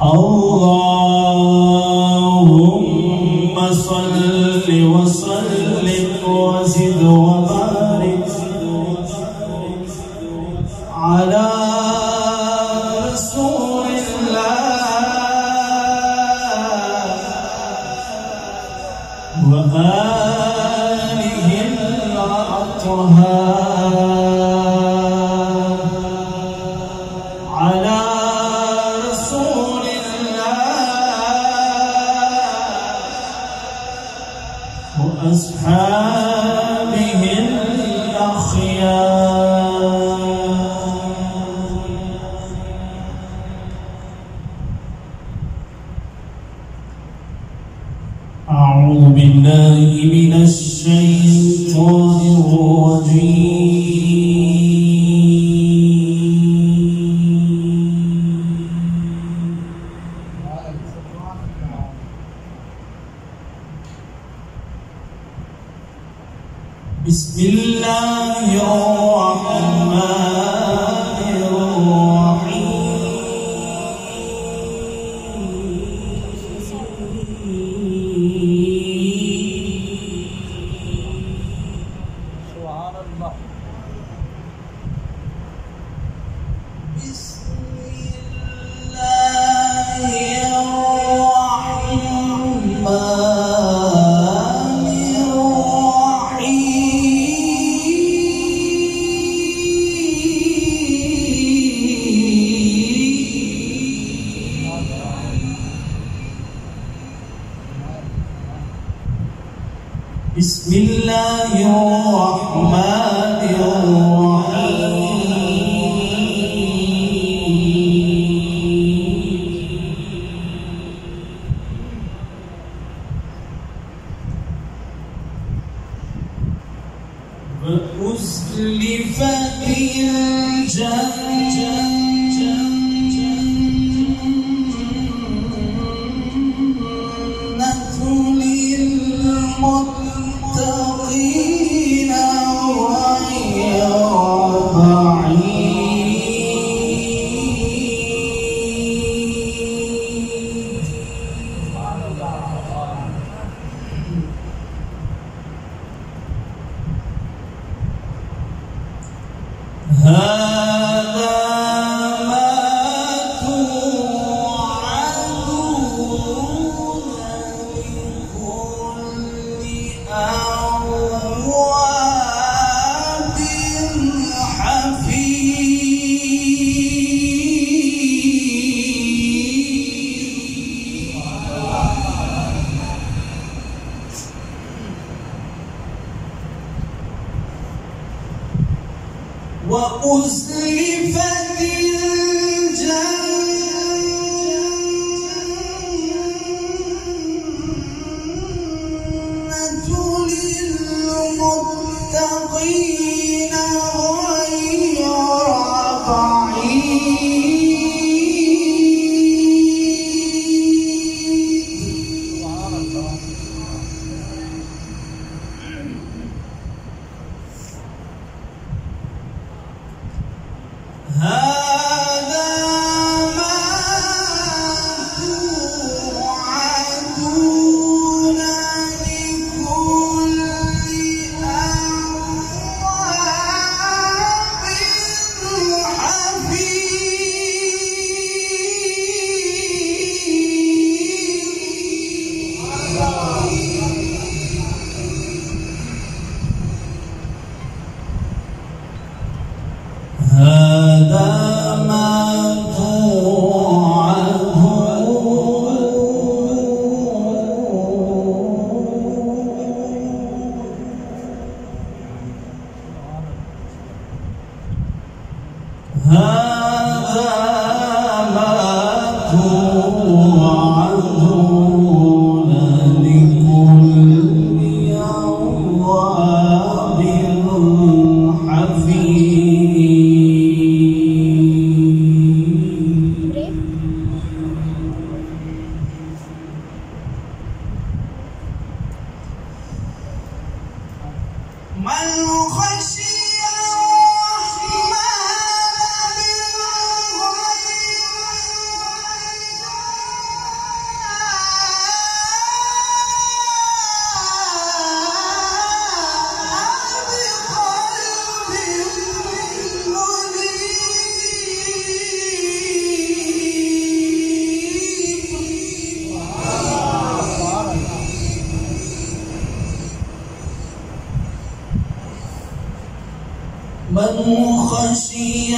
Allahumma salli wa sallim wa zid wa barik ala Rasulillah wa alihi al-athhar أصحابه الأخيار. أعوذ بالله من الشيطان بسم الله الرحمن الرحيم. سبحان الله. بسم الله الرحمن الرحيم. وأزلفت الجنة وأزلفت الجنة للمتقين غير بعيد. من خشي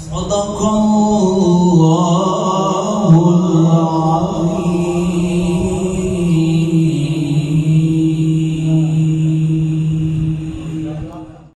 صدق الله.